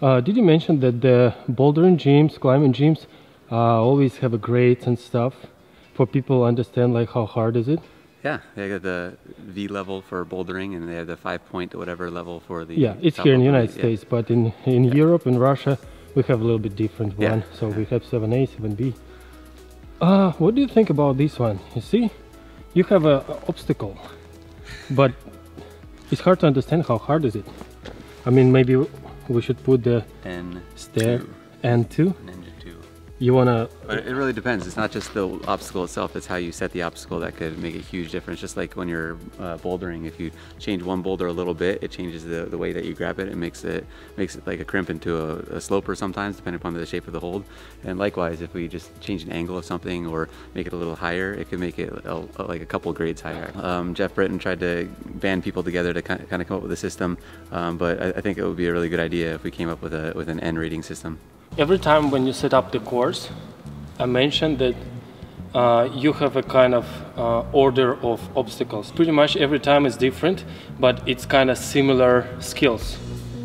Did you mention that the bouldering gyms, climbing gyms, always have grades and stuff for people to understand like how hard is it? Yeah, they have the V level for bouldering and they have the 5-point whatever level for the... Yeah, it's here in the United States, but in Europe and Russia we have a little bit different one. So we have 7A, 7B. What do you think about this one? You see, you have an obstacle, but it's hard to understand how hard is it. I mean, maybe we should put the stair and two. Ninja 2. You wanna? But it really depends. It's not just the obstacle itself. It's how you set the obstacle that could make a huge difference. Just like when you're bouldering, if you change one boulder a little bit, it changes the way that you grab it. It makes it like a crimp into a sloper sometimes, depending upon the shape of the hold. And likewise, if we just change an angle of something or make it a little higher, it could make it like a couple grades higher. Jeff Britton tried to band people together to kind of come up with a system, but I think it would be a really good idea if we came up with an N rating system. Every time when you set up the course, I mentioned that you have a kind of order of obstacles. Pretty much every time is different, but it's kind of similar skills.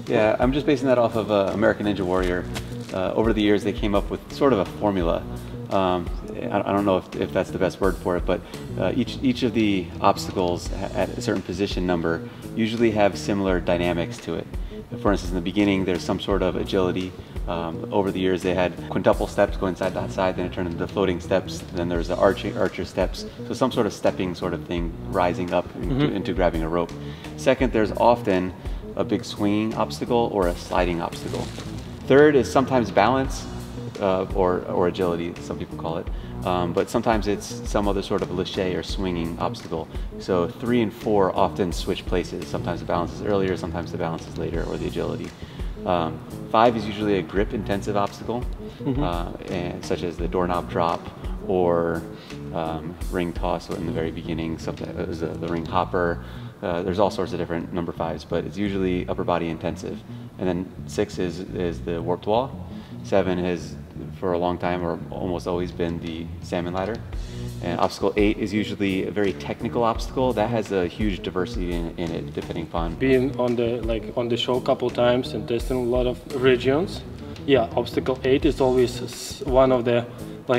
Yeah, I'm just basing that off of American Ninja Warrior. Over the years, they came up with sort of a formula. I don't know if that's the best word for it, but each of the obstacles at a certain position number usually have similar dynamics to it. For instance, in the beginning, there's some sort of agility. Over the years, they had quintuple steps going side to side, then it turned into floating steps, then there's the archer steps. So some sort of stepping sort of thing, rising up into grabbing a rope. Second, there's often a big swinging obstacle or a sliding obstacle. Third is sometimes balance or agility, some people call it. But sometimes it's some other sort of lâché or swinging obstacle. So 3 and 4 often switch places. Sometimes the balance is earlier, sometimes the balance is later, or the agility. 5 is usually a grip-intensive obstacle, and such as the doorknob drop or ring toss in the very beginning. Sometimes it was the ring hopper. There's all sorts of different number 5s, but it's usually upper body intensive. And then 6 is the warped wall. 7 has, for a long time, or almost always been the salmon ladder. And obstacle 8 is usually a very technical obstacle that has a huge diversity in it, depending upon being on the show a couple times and testing a lot of regions. Yeah, obstacle 8 is always one of the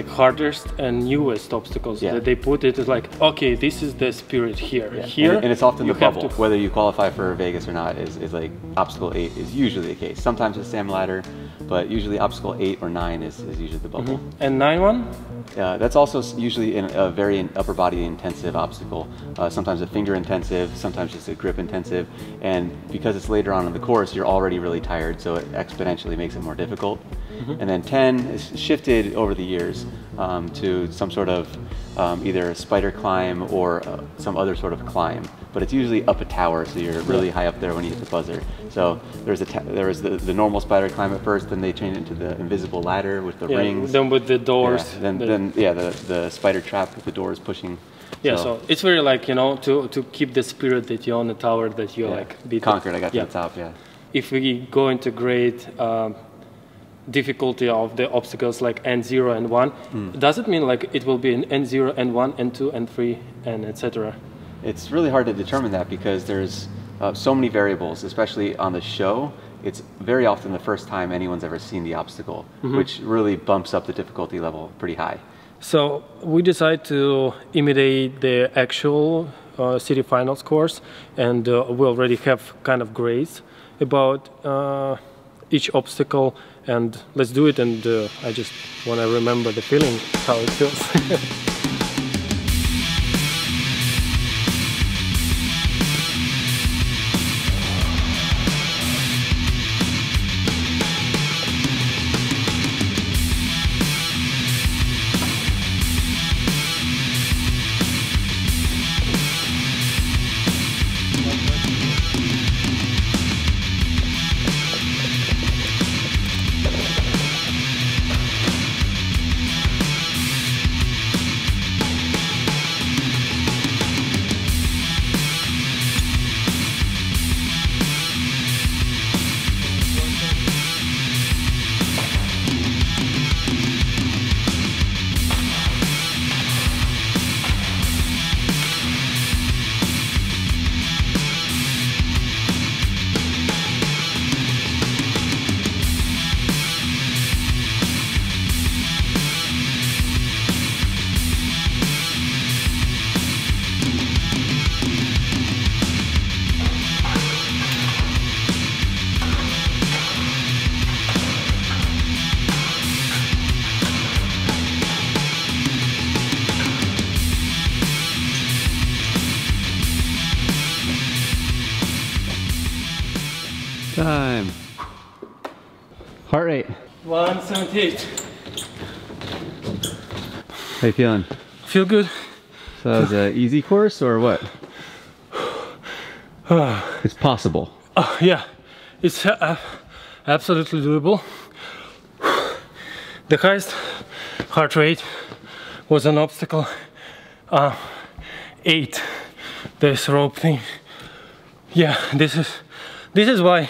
hardest and newest obstacles that they put. It is like, okay, this is the spirit here. Yeah. Here, and it's often the bubble. Whether you qualify for Vegas or not is like obstacle 8 is usually the case. Sometimes it's Sam Ladder, but usually obstacle 8 or 9 is usually the bubble. And 9-1? That's also usually a very upper body intensive obstacle. Sometimes a finger intensive, sometimes just a grip intensive. And because it's later on in the course, you're already really tired, so it exponentially makes it more difficult. And then 10 is shifted over the years to some sort of either a spider climb or some other sort of climb. But it's usually up a tower, so you're really high up there when you hit the buzzer. So there was the normal spider climb at first, then they changed it to the invisible ladder with the rings. Then with the doors. Yeah, then the spider trap with the doors pushing. Yeah, so it's very to keep the spirit that you're on the tower, that you're conquered, I got to the top, If we go into grade difficulty of the obstacles like N0 and 1, does it mean like it will be an N0 and 1 and 2 and 3 and etc.? It's really hard to determine that because there's so many variables, especially on the show. It's very often the first time anyone's ever seen the obstacle, which really bumps up the difficulty level pretty high. So we decided to imitate the actual city finals course, and we already have kind of grades about each obstacle, and let's do it, and I just want to remember the feeling, how it feels. Heart rate? 178. How you feeling? Feel good. So that was an easy course or what? It's possible. Yeah, it's absolutely doable. The highest heart rate was an obstacle 8. This rope thing. Yeah, this is why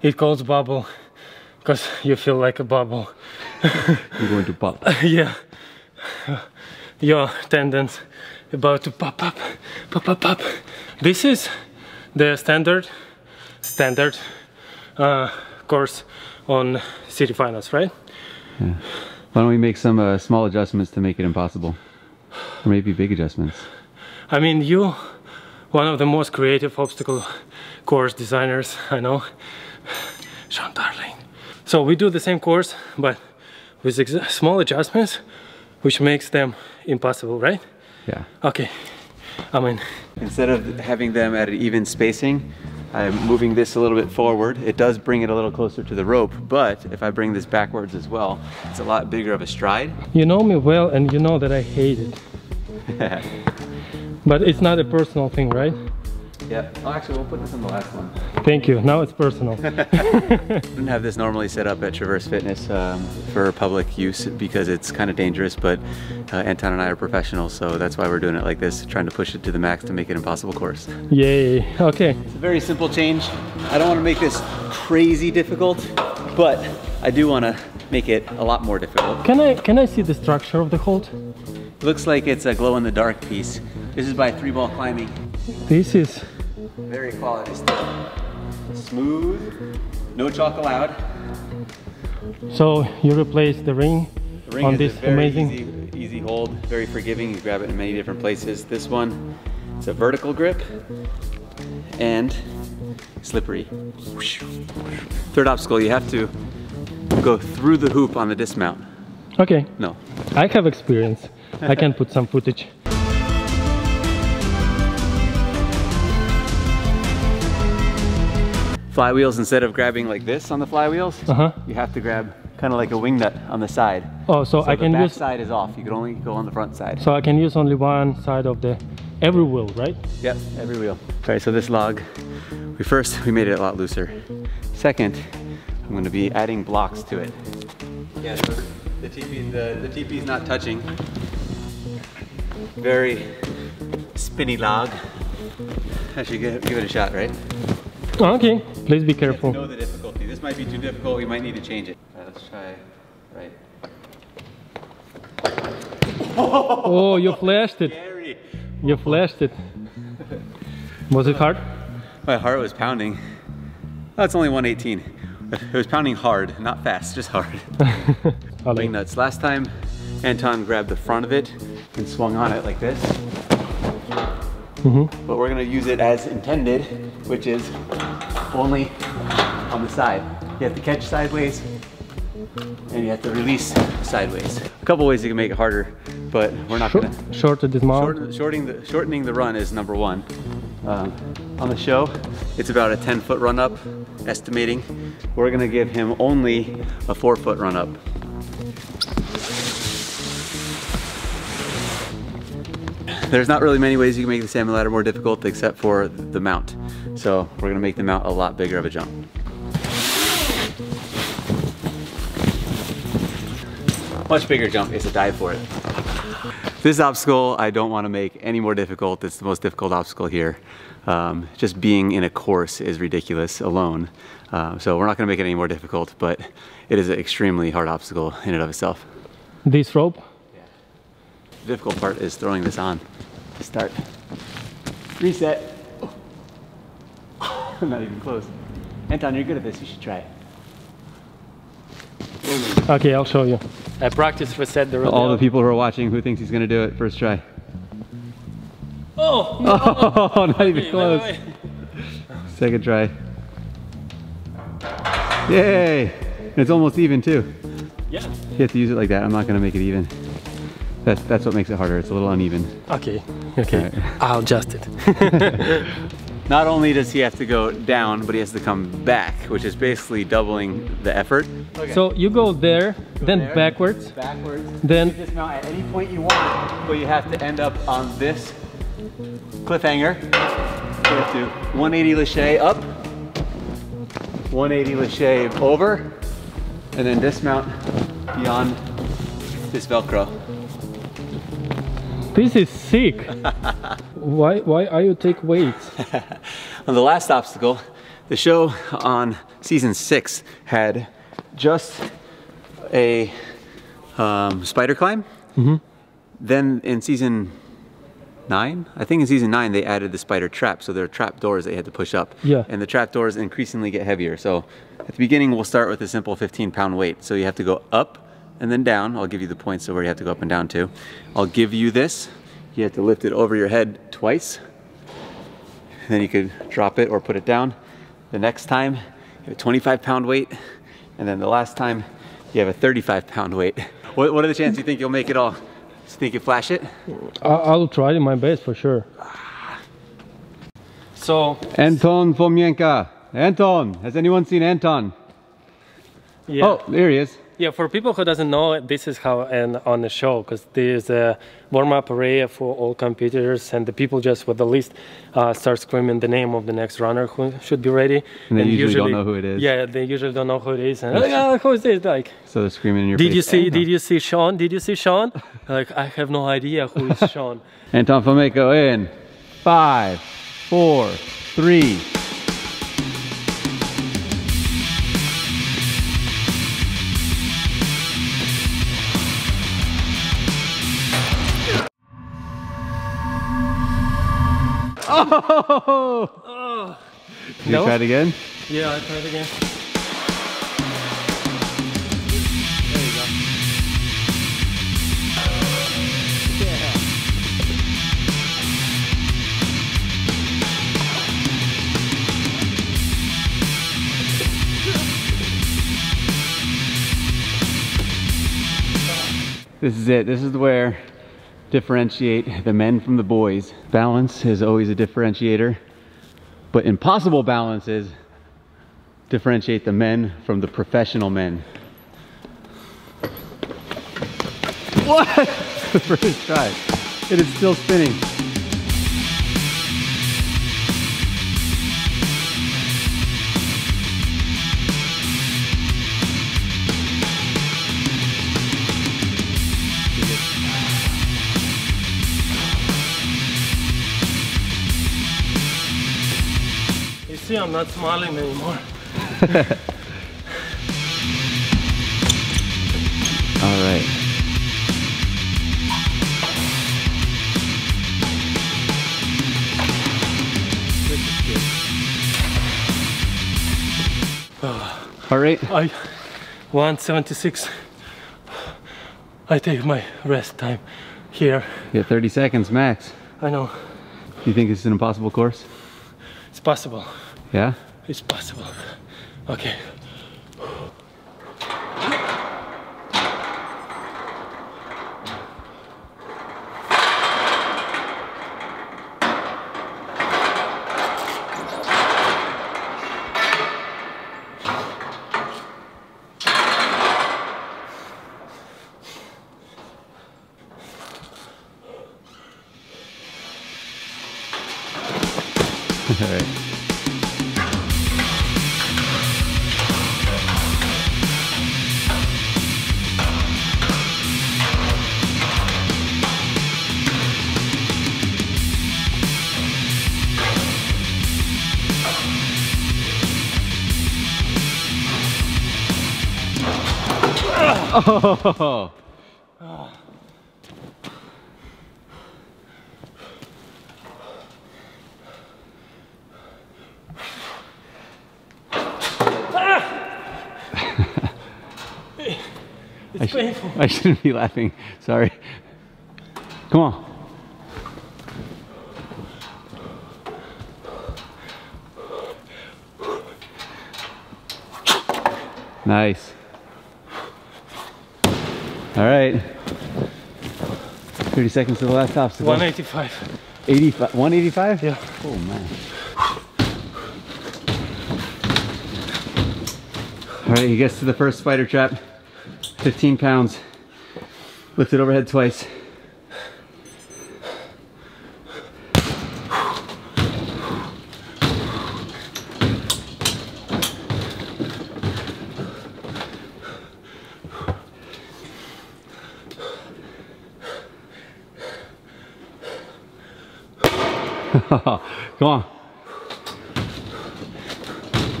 it calls bubble, because you feel like a bubble. You're going to pop. Yeah. Your tendons about to pop up, pop up, pop. This is the standard course on city finals, right? Yeah. Why don't we make some small adjustments to make it impossible, or maybe big adjustments? I mean, you, one of the most creative obstacle course designers I know, Sean Bryan. So we do the same course, but with small adjustments, which makes them impossible, right? Yeah. Okay, I'm in. Instead of having them at an even spacing, I'm moving this a little bit forward. It does bring it a little closer to the rope, but if I bring this backwards as well, it's a lot bigger of a stride. You know me well, and you know that I hate it. But it's not a personal thing, right? Yeah. Oh, actually, we'll put this in the last one. Thank you. Now it's personal. I don't have this normally set up at Traverse Fitness for public use because it's kind of dangerous, but Anton and I are professionals, so that's why we're doing it like this, trying to push it to the max to make it an impossible course. Yay. Okay. It's a very simple change. I don't want to make this crazy difficult, but I do want to make it a lot more difficult. Can I see the structure of the hold? It looks like it's a glow-in-the-dark piece. This is by Three Ball Climbing. This is very quality stuff. Smooth, no chalk allowed. So you replace the ring, on this amazing easy hold, very forgiving. You grab it in many different places. This one, it's a vertical grip and slippery. Third obstacle, you have to go through the hoop on the dismount. Okay. No. I have experience. I can put some footage. Flywheels, instead of grabbing like this on the flywheels, you have to grab kind of like a wing nut on the side. Oh, so I can use... the back side is off. You can only go on the front side. So I can use only one side of the... every wheel, right? Yep, every wheel. All right, so this log, first, we made it a lot looser. Second, I'm going to be adding blocks to it. Yeah, so the teepee is not touching. Very spinny log. I should give it a shot, right? Okay, please be careful. You know the difficulty. This might be too difficult. We might need to change it. All right, let's try right. Oh, you flashed it. Scary. You flashed it. Was it hard? My heart was pounding. That's only 118. It was pounding hard, not fast, just hard. Wing nuts. Last time, Anton grabbed the front of it and swung on it like this. But we're going to use it as intended, which is only on the side. You have to catch sideways and you have to release sideways. A couple ways you can make it harder, but we're not going to. Shortening the run is number one. On the show, it's about a 10-foot run up, estimating. We're going to give him only a 4-foot run up. There's not really many ways you can make the salmon ladder more difficult except for the mount. So we're gonna make the mount a lot bigger of a jump. Much bigger jump, it's a dive for it. This obstacle I don't wanna make any more difficult. It's the most difficult obstacle here. Just being in a course is ridiculous alone. So we're not gonna make it any more difficult, but it is an extremely hard obstacle in and of itself. This rope? The difficult part is throwing this on. Start. Reset. Oh. Not even close. Anton, you're good at this. You should try it. Okay, I'll show you. I practiced reset the rodeo. All the people who are watching who thinks he's going to do it, first try. Oh! No. Oh, not even close. Second try. Yay! And it's almost even too. Yeah. You have to use it like that. I'm not going to make it even. That's what makes it harder. It's a little uneven. Okay, okay. Right. I'll adjust it. Not only does he have to go down, but he has to come back, which is basically doubling the effort. Okay. So you go there, then backwards. Backwards. Then you can dismount at any point you want, but you have to end up on this cliffhanger. You have to 180 lache up, 180 lache over, and then dismount beyond this Velcro. This is sick. Why are you take weights? On the last obstacle, the show on season 6 had just a spider climb. Mm-hmm. Then in season 9, I think in season 9 they added the spider trap. So there are trap doors that you had to push up. Yeah. And the trap doors increasingly get heavier. So at the beginning we'll start with a simple 15-pound weight. So you have to go up and then down. I'll give you the points of where you have to go up and down to. I'll give you this. You have to lift it over your head twice. Then you could drop it or put it down. The next time, you have a 25-pound weight. And then the last time, you have a 35-pound weight. What are the chances you think you'll make it all? You think you flash it? I'll try my best for sure. So, Anton Fomenko. Anton, has anyone seen Anton? Yeah. Oh, there he is. Yeah, for people who doesn't know, this is how and on the show, because there's a warm-up area for all competitors, and the people just with the list start screaming the name of the next runner who should be ready. And they usually don't know who it is. Yeah, they usually don't know who it is. And like, oh, who is this? Like, so they're screaming in your face. Did you see Sean? Did you see Sean? Like, I have no idea who is Sean. Anton Fomenko in 5, 4, 3. Oh! Oh. Did you try it again? Yeah, I tried again. There you go. Yeah. This is it. This is where differentiate the men from the boys. Balance is always a differentiator, but impossible balances differentiate the men from the professional men. What? The first try. It is still spinning. I'm not smiling anymore. All right. All right. 176. I take my rest time here. You have 30 seconds max. I know. You think this is an impossible course? It's possible. Yeah? It's possible. Okay. All right. Oh. Oh. Ah. It's painful. I shouldn't be laughing. Sorry. Come on. Nice. All right, 30 seconds to the last obstacle. 185. 85, 185? Yeah. Oh man. All right, he gets to the first spider trap, 15 pounds. Lift it overhead twice. Come on.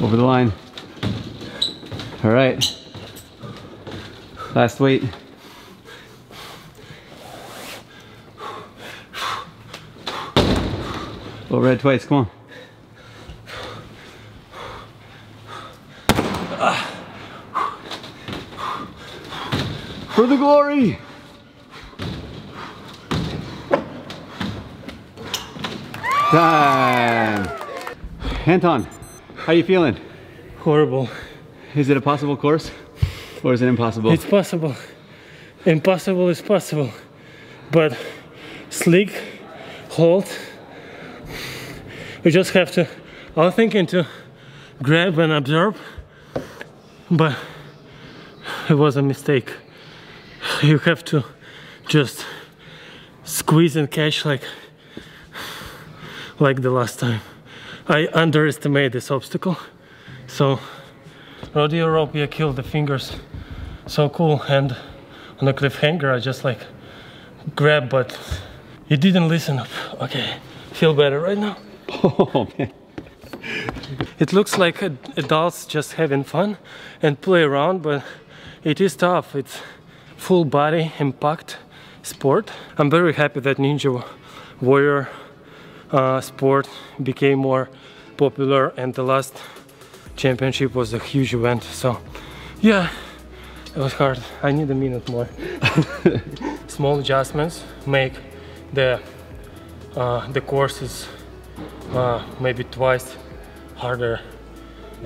Over the line. All right. Last weight. Overhead twice, come on. For the glory! Time. Anton, how are you feeling? Horrible. Is it a possible course? Or is it impossible? It's possible. Impossible is possible. But slick, hold. We just have to, I was thinking to grab and absorb, but it was a mistake. You have to just squeeze and catch like the last time. I underestimated this obstacle. So rodeo rope, you killed the fingers. So cool. And on a cliffhanger, I just grabbed, but you didn't listen up. Okay, feel better right now. Oh man. It looks like adults just having fun and play around, but it is tough. It's full body impact sport. I'm very happy that Ninja Warrior sport became more popular, and the last championship was a huge event. So yeah, it was hard. I need a minute more. Small adjustments make the courses maybe twice harder.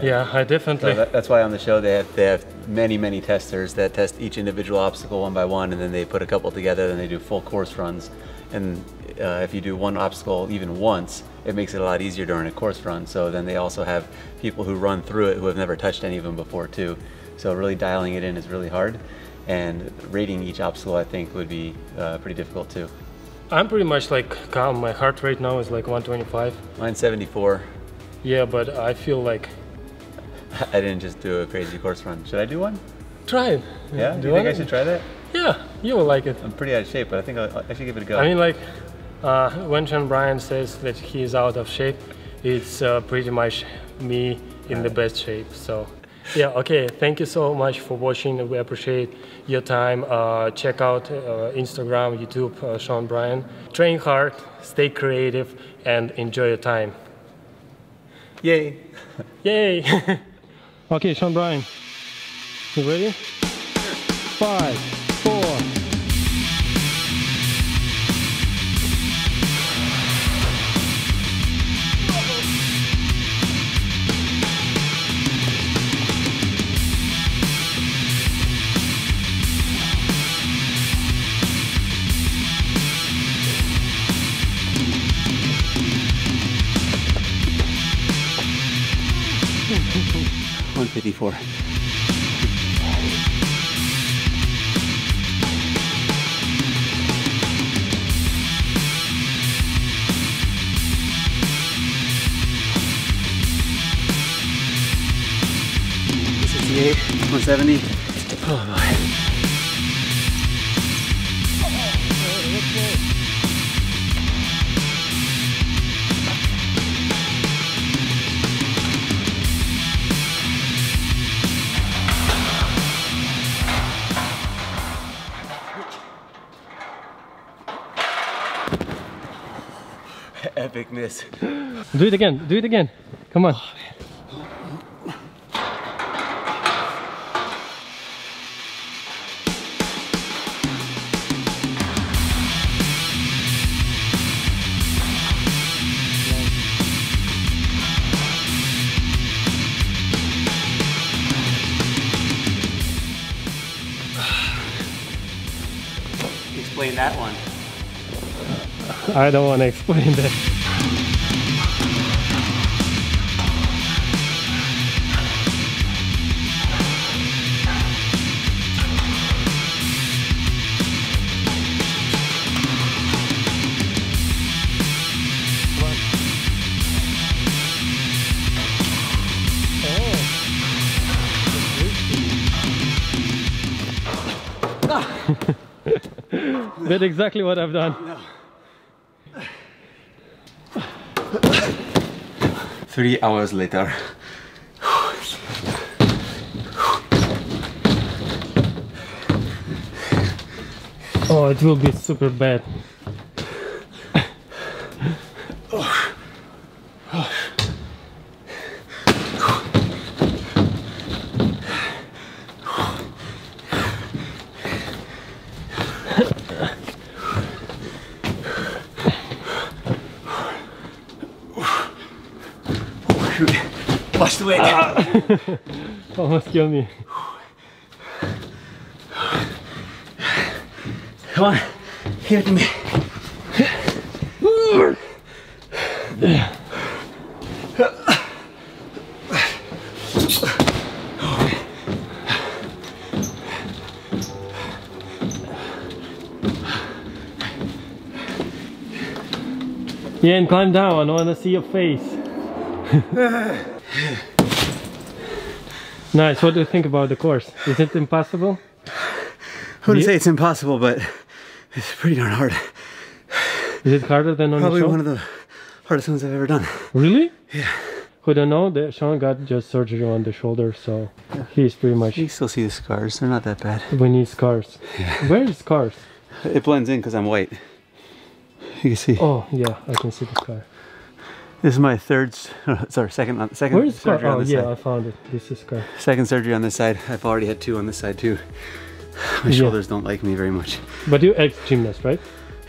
Yeah, I definitely. So that's why on the show they have many testers that test each individual obstacle one by one, and then they put a couple together, and they do full course runs. And if you do one obstacle even once, it makes it a lot easier during a course run. So then they also have people who run through it who have never touched any of them before too. So really dialing it in is really hard, and rating each obstacle I think would be pretty difficult too. I'm pretty much calm. My heart rate now is 125. Mine's 74. Yeah, but I feel like... I didn't just do a crazy course run. Should I do one? Try it. Yeah? Do you think I should try that? Yeah, you will like it. I'm pretty out of shape, but I think I should give it a go. I mean, when Sean Bryan says that he is out of shape, it's pretty much me in the best shape, so... Yeah, okay, thank you so much for watching. We appreciate your time. Check out Instagram, YouTube, Sean Bryan. Train hard, stay creative, and enjoy your time. Yay. Yay. Okay, Sean Bryan, you ready? 5, 4. Before. '68, 170. Oh boy. Epic miss. Do it again. Do it again. Come on. Oh, man. Explain that one. I don't want to explain that. Did exactly what I've done. No. 3 hours later. Oh, it will be super bad. Watch the weight. Almost killed me. Come on, give it to me. Yeah, and climb down. I want to see your face. Nice. What do you think about the course? Is it impossible? I wouldn't say it's impossible, but it's pretty darn hard. Is it harder than on the show? Probably one of the hardest ones I've ever done. Really? Yeah. Who don't know, Sean got just surgery on the shoulder, so yeah. He's pretty much... You still see the scars. They're not that bad. We need scars. Yeah. Where is scars? It blends in because I'm white. You can see. Oh, yeah. I can see the scar. This is my second surgery on this side. Oh yeah, I found it. This is scar. Second surgery on this side. I've already had two on this side too. My shoulders don't like me very much. But you're ex-gymnast, right?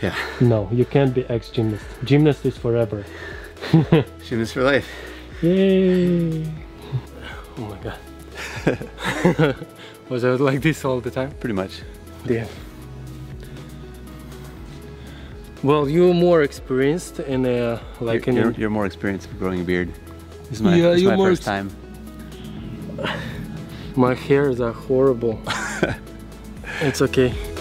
Yeah. No, you can't be ex-gymnast. Gymnast is forever. Gymnast for life. Yay! Oh my god. Was I like this all the time? Pretty much. Yeah. Well, you're more experienced in like you're more experienced with growing a beard. This is my, this is my first time. My hairs are horrible. It's okay.